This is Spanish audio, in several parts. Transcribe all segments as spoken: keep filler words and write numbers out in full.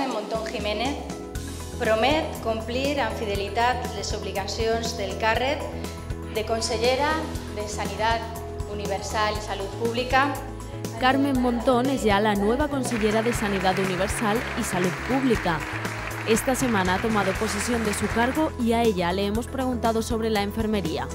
Carmen Montón Jiménez promet complir amb fidelitat les obligacions del càrrec de consellera de Sanidad Universal y Salud Pública. Carmen Montón es ya la nueva consellera de Sanidad Universal y Salud Pública. Esta semana ha tomado posesión de su cargo y a ella le hemos preguntado sobre la enfermería.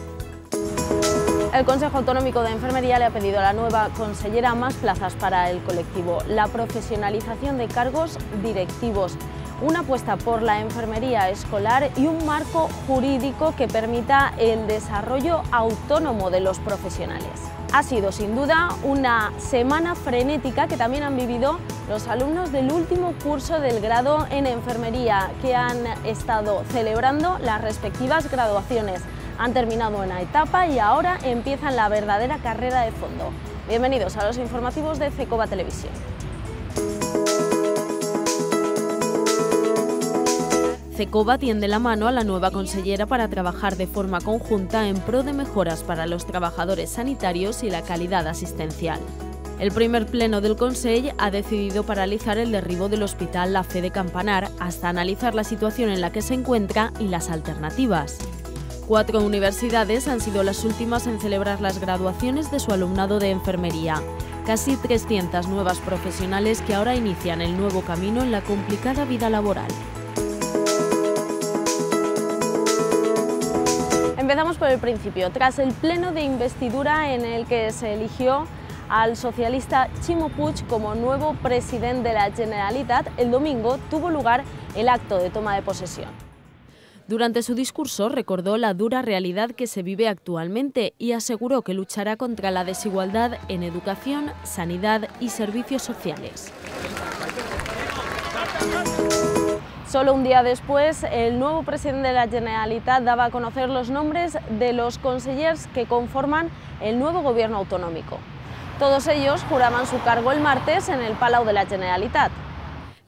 El Consejo Autonómico de Enfermería le ha pedido a la nueva consellera más plazas para el colectivo, la profesionalización de cargos directivos, una apuesta por la enfermería escolar y un marco jurídico que permita el desarrollo autónomo de los profesionales. Ha sido sin duda una semana frenética que también han vivido los alumnos del último curso del grado en enfermería, que han estado celebrando las respectivas graduaciones. Han terminado una etapa y ahora empiezan la verdadera carrera de fondo. Bienvenidos a los informativos de CECOVA Televisión. CECOVA tiende la mano a la nueva consellera para trabajar de forma conjunta en pro de mejoras para los trabajadores sanitarios y la calidad asistencial. El primer pleno del Consell ha decidido paralizar el derribo del Hospital La Fe de Campanar hasta analizar la situación en la que se encuentra y las alternativas. Cuatro universidades han sido las últimas en celebrar las graduaciones de su alumnado de enfermería. Casi trescientas nuevas profesionales que ahora inician el nuevo camino en la complicada vida laboral. Empezamos por el principio. Tras el pleno de investidura en el que se eligió al socialista Ximo Puig como nuevo presidente de la Generalitat, el domingo tuvo lugar el acto de toma de posesión. Durante su discurso recordó la dura realidad que se vive actualmente y aseguró que luchará contra la desigualdad en educación, sanidad y servicios sociales. Solo un día después, el nuevo presidente de la Generalitat daba a conocer los nombres de los consellers que conforman el nuevo gobierno autonómico. Todos ellos juraban su cargo el martes en el Palau de la Generalitat.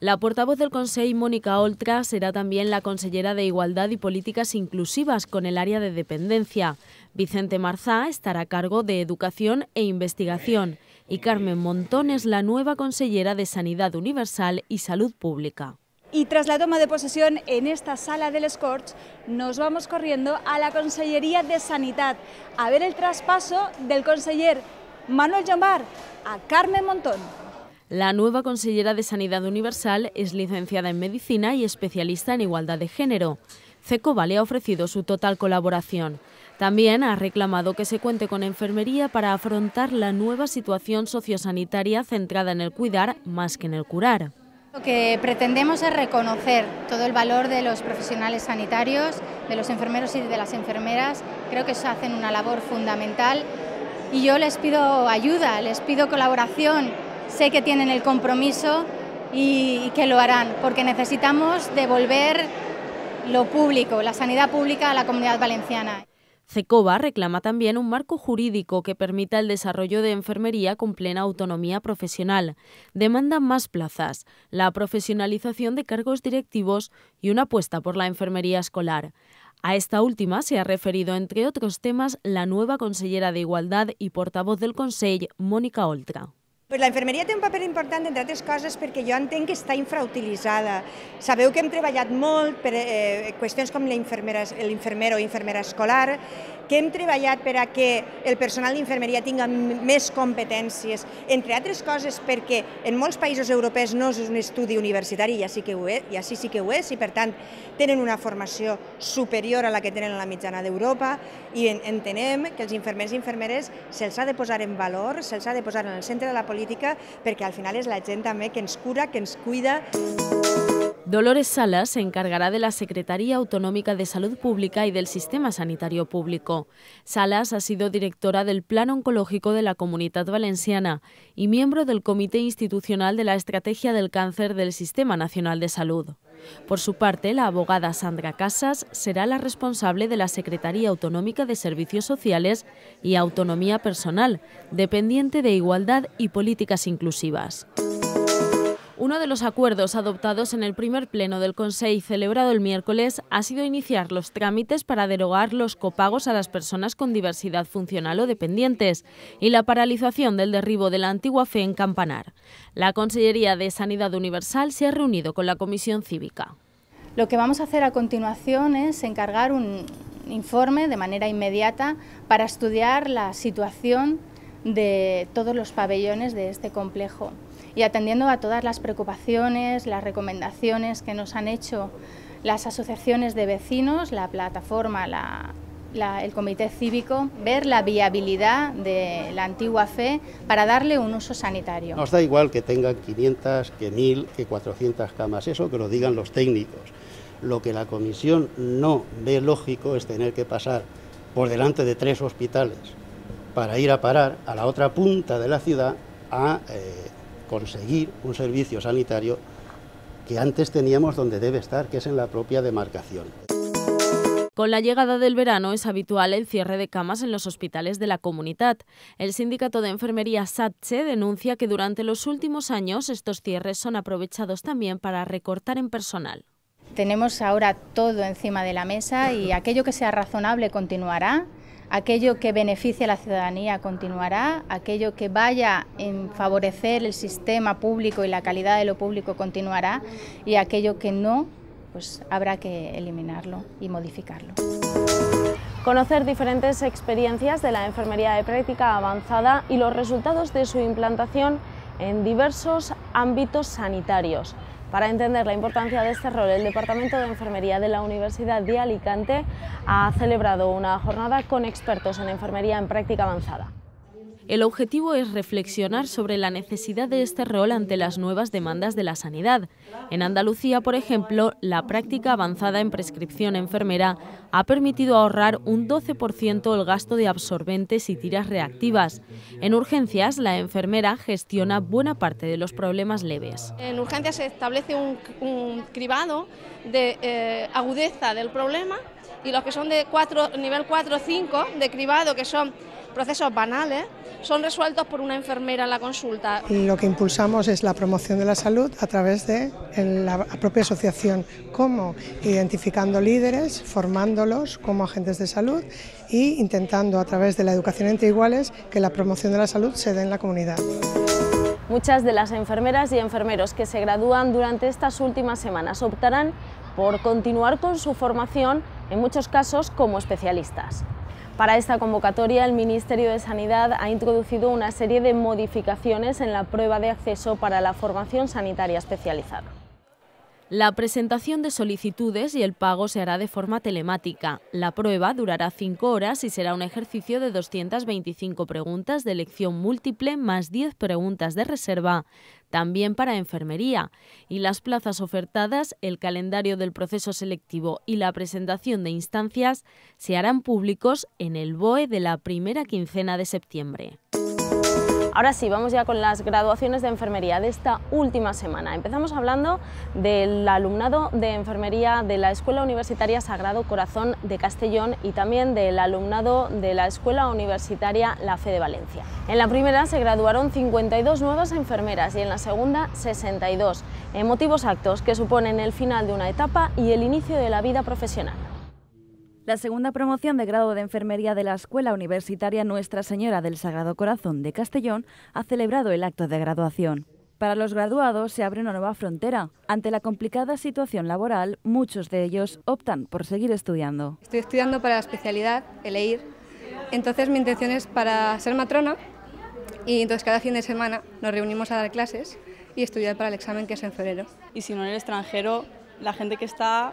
La portavoz del Consell, Mónica Oltra, será también la consellera de Igualdad y Políticas Inclusivas con el área de dependencia. Vicente Marzá estará a cargo de Educación e Investigación y Carmen Montón es la nueva consellera de Sanidad Universal y Salud Pública. Y tras la toma de posesión en esta sala del Corts, nos vamos corriendo a la Consellería de Sanidad a ver el traspaso del conseller Manuel Llombar a Carmen Montón. La nueva consellera de Sanidad Universal es licenciada en Medicina y especialista en Igualdad de Género. CECOVA le ha ofrecido su total colaboración. También ha reclamado que se cuente con enfermería para afrontar la nueva situación sociosanitaria centrada en el cuidar más que en el curar. Lo que pretendemos es reconocer todo el valor de los profesionales sanitarios, de los enfermeros y de las enfermeras. Creo que hacen una labor fundamental y yo les pido ayuda, les pido colaboración. Sé que tienen el compromiso y que lo harán, porque necesitamos devolver lo público, la sanidad pública a la Comunidad Valenciana. CECOVA reclama también un marco jurídico que permita el desarrollo de enfermería con plena autonomía profesional, demanda más plazas, la profesionalización de cargos directivos y una apuesta por la enfermería escolar. A esta última se ha referido, entre otros temas, la nueva consellera de Igualdad y portavoz del Consell, Mónica Oltra. Pues la enfermeria té un paper important, entre altres coses, perquè jo entenc que està infrautilitzada. Sabeu que hem treballat molt per eh, qüestions com l'infermer o infermera escolar, que hem treballat per a que el personal d'infermeria tinga més competències, entre altres coses perquè en molts països europeus no és un estudi universitari, i així sí que ho és, i per tant tenen una formació superior a la que tenen a la mitjana d'Europa, i entenem que els infermers i infermeres se'ls ha de posar en valor, se'ls ha de posar en el centre de la política, porque al final es la gente también que nos cura, que nos cuida. Dolores Salas se encargará de la Secretaría Autonómica de Salud Pública y del Sistema Sanitario Público. Salas ha sido directora del Plan Oncológico de la Comunidad Valenciana y miembro del Comité Institucional de la Estrategia del Cáncer del Sistema Nacional de Salud. Por su parte, la abogada Sandra Casas será la responsable de la Secretaría Autonómica de Servicios Sociales y Autonomía Personal, dependiente de Igualdad y Políticas Inclusivas. Uno de los acuerdos adoptados en el primer pleno del Consell celebrado el miércoles ha sido iniciar los trámites para derogar los copagos a las personas con diversidad funcional o dependientes y la paralización del derribo de la antigua F E en Campanar. La Consellería de Sanidad Universal se ha reunido con la Comisión Cívica. Lo que vamos a hacer a continuación es encargar un informe de manera inmediata para estudiar la situación de todos los pabellones de este complejo y atendiendo a todas las preocupaciones, las recomendaciones que nos han hecho las asociaciones de vecinos, la plataforma, la, la, el comité cívico, ver la viabilidad de la antigua F E para darle un uso sanitario. Nos da igual que tengan quinientas, que mil, que cuatrocientas camas, eso que lo digan los técnicos. Lo que la comisión no ve lógico es tener que pasar por delante de tres hospitales para ir a parar a la otra punta de la ciudad a eh, conseguir un servicio sanitario que antes teníamos donde debe estar, que es en la propia demarcación. Con la llegada del verano es habitual el cierre de camas en los hospitales de la Comunitat. El sindicato de enfermería SATSE denuncia que durante los últimos años estos cierres son aprovechados también para recortar en personal. Tenemos ahora todo encima de la mesa y aquello que sea razonable continuará, aquello que beneficie a la ciudadanía continuará, aquello que vaya en favorecer el sistema público y la calidad de lo público continuará y aquello que no, pues habrá que eliminarlo y modificarlo. Conocer diferentes experiencias de la enfermería de práctica avanzada y los resultados de su implantación en diversos ámbitos sanitarios. Para entender la importancia de este rol, el Departamento de Enfermería de la Universidad de Alicante ha celebrado una jornada con expertos en enfermería en práctica avanzada. El objetivo es reflexionar sobre la necesidad de este rol ante las nuevas demandas de la sanidad. En Andalucía, por ejemplo, la práctica avanzada en prescripción enfermera ha permitido ahorrar un doce por ciento el gasto de absorbentes y tiras reactivas. En urgencias, la enfermera gestiona buena parte de los problemas leves. En urgencias se establece un, un cribado de eh, agudeza del problema y los que son de cuatro, nivel cuatro o cinco de cribado, que son procesos banales, son resueltos por una enfermera en la consulta. Lo que impulsamos es la promoción de la salud a través de la propia asociación, como identificando líderes, formándolos como agentes de salud y intentando a través de la educación entre iguales que la promoción de la salud se dé en la comunidad. Muchas de las enfermeras y enfermeros que se gradúan durante estas últimas semanas optarán por continuar con su formación, en muchos casos como especialistas. Para esta convocatoria, el Ministerio de Sanidad ha introducido una serie de modificaciones en la prueba de acceso para la formación sanitaria especializada. La presentación de solicitudes y el pago se hará de forma telemática. La prueba durará cinco horas y será un ejercicio de doscientas veinticinco preguntas de elección múltiple más diez preguntas de reserva, también para enfermería. Y las plazas ofertadas, el calendario del proceso selectivo y la presentación de instancias se harán públicos en el B O E de la primera quincena de septiembre. Ahora sí, vamos ya con las graduaciones de enfermería de esta última semana. Empezamos hablando del alumnado de enfermería de la Escuela Universitaria Sagrado Corazón de Castellón y también del alumnado de la Escuela Universitaria La Fe de Valencia. En la primera se graduaron cincuenta y dos nuevas enfermeras y en la segunda sesenta y dos. Emotivos actos que suponen el final de una etapa y el inicio de la vida profesional. La segunda promoción de grado de enfermería de la Escuela Universitaria Nuestra Señora del Sagrado Corazón de Castellón ha celebrado el acto de graduación. Para los graduados se abre una nueva frontera. Ante la complicada situación laboral, muchos de ellos optan por seguir estudiando. Estoy estudiando para la especialidad, el E I R, entonces mi intención es para ser matrona y entonces cada fin de semana nos reunimos a dar clases y estudiar para el examen que es en febrero. Y si no en el extranjero, la gente que está...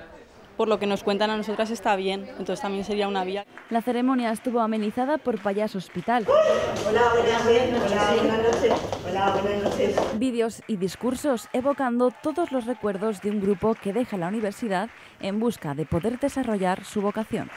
por lo que nos cuentan a nosotras está bien, entonces también sería una vía. La ceremonia estuvo amenizada por Payasos Hospital. Hola, buenas noches. Hola, buenas noches. Hola, buenas noches. Vídeos y discursos evocando todos los recuerdos de un grupo que deja la universidad en busca de poder desarrollar su vocación.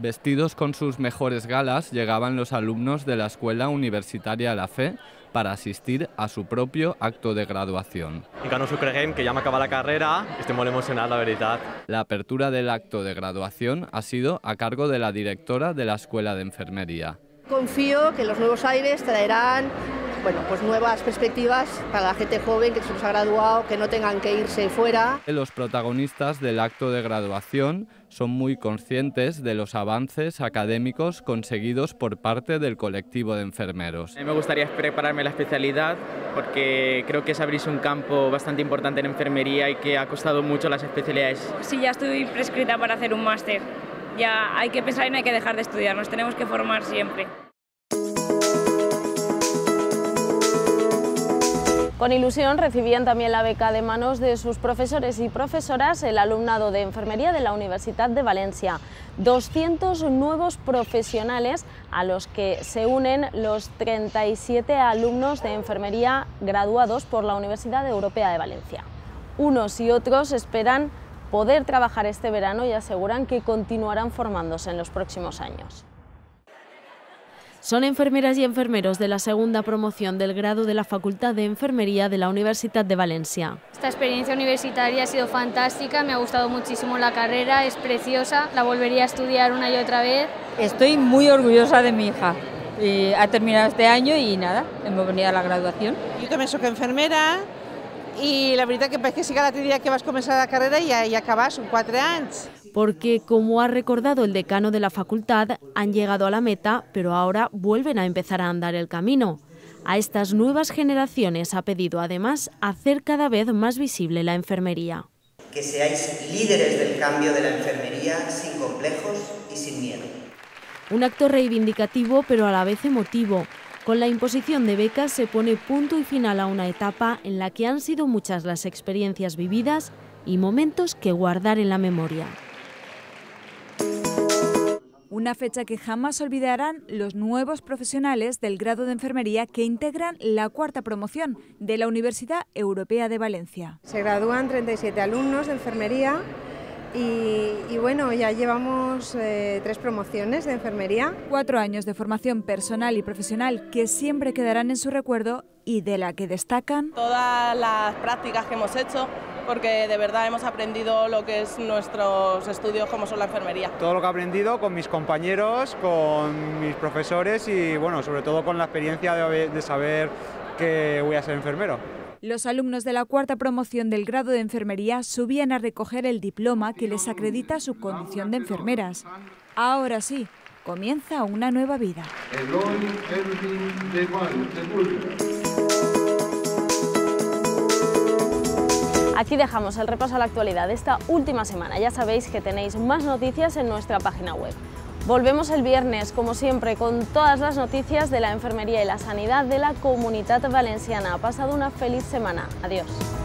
Vestidos con sus mejores galas llegaban los alumnos de la Escuela Universitaria La Fe para asistir a su propio acto de graduación. Encara no s'ho creguem, que ya me acaba la carrera, estoy muy emocionada, la verdad. La apertura del acto de graduación ha sido a cargo de la directora de la Escuela de Enfermería. Confío que los nuevos aires traerán bueno, pues nuevas perspectivas para la gente joven que se nos ha graduado, que no tengan que irse fuera. Los protagonistas del acto de graduación son muy conscientes de los avances académicos conseguidos por parte del colectivo de enfermeros. A mí me gustaría prepararme la especialidad porque creo que es abrirse un campo bastante importante en enfermería y que ha costado mucho las especialidades. Sí, ya estoy prescrita para hacer un máster. Ya hay que pensar y no hay que dejar de estudiar, nos tenemos que formar siempre. Con ilusión recibían también la beca de manos de sus profesores y profesoras el alumnado de enfermería de la Universidad de Valencia. doscientos nuevos profesionales a los que se unen los treinta y siete alumnos de enfermería graduados por la Universidad Europea de Valencia. Unos y otros esperan poder trabajar este verano y aseguran que continuarán formándose en los próximos años. Son enfermeras y enfermeros de la segunda promoción del grado de la Facultad de Enfermería de la Universidad de Valencia. Esta experiencia universitaria ha sido fantástica, me ha gustado muchísimo la carrera, es preciosa, la volvería a estudiar una y otra vez. Estoy muy orgullosa de mi hija, y ha terminado este año y nada, hemos venido a la graduación. Yo también soy enfermera y la verdad que parece que sí que la teoría que vas a comenzar la carrera y, y acabas en cuatro años. Porque, como ha recordado el decano de la facultad, han llegado a la meta, pero ahora vuelven a empezar a andar el camino. A estas nuevas generaciones ha pedido, además, hacer cada vez más visible la enfermería. Que seáis líderes del cambio de la enfermería sin complejos y sin miedo. Un acto reivindicativo, pero a la vez emotivo. Con la imposición de becas se pone punto y final a una etapa en la que han sido muchas las experiencias vividas y momentos que guardar en la memoria. Una fecha que jamás olvidarán los nuevos profesionales del grado de enfermería que integran la cuarta promoción de la Universidad Europea de Valencia. Se gradúan treinta y siete alumnos de enfermería y, y bueno, ya llevamos eh, tres promociones de enfermería. Cuatro años de formación personal y profesional que siempre quedarán en su recuerdo y de la que destacan todas las prácticas que hemos hecho, porque de verdad hemos aprendido lo que es nuestros estudios como son la enfermería. Todo lo que he aprendido con mis compañeros, con mis profesores y bueno, sobre todo con la experiencia de, de saber que voy a ser enfermero. Los alumnos de la cuarta promoción del grado de enfermería subían a recoger el diploma que les acredita su condición de enfermeras. Ahora sí, comienza una nueva vida. Aquí dejamos el repaso a la actualidad de esta última semana. Ya sabéis que tenéis más noticias en nuestra página web. Volvemos el viernes, como siempre, con todas las noticias de la enfermería y la sanidad de la Comunidad Valenciana. Ha pasado una feliz semana. Adiós.